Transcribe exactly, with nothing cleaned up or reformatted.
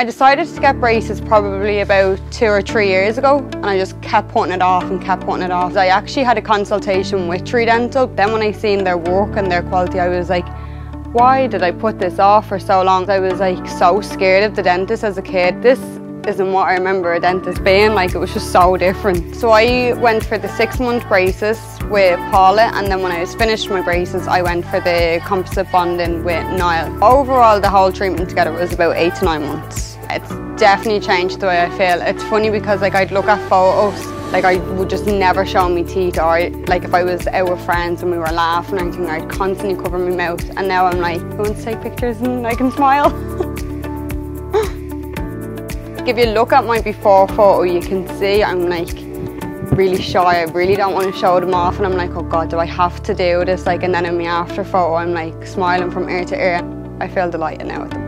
I decided to get braces probably about two or three years ago, and I just kept putting it off and kept putting it off. I actually had a consultation with three dental. Then when I seen their work and their quality, I was like, why did I put this off for so long? I was like so scared of the dentist as a kid. This isn't what I remember a dentist being like. It was just so different. So I went for the six month braces with Paula, and then when I was finished my braces I went for the composite bonding with Niall. Overall the whole treatment together was about eight to nine months. It's definitely changed the way I feel. It's funny because like I'd look at photos, like I would just never show my teeth, or like if I was out with friends and we were laughing or anything, I'd constantly cover my mouth, and now I'm like, I want to take pictures and I can smile. If you look at my before photo, you can see I'm like really shy. I really don't want to show them off, and I'm like, oh god, do I have to do this? Like, and then in my after photo I'm like smiling from ear to ear. I feel delighted now with them.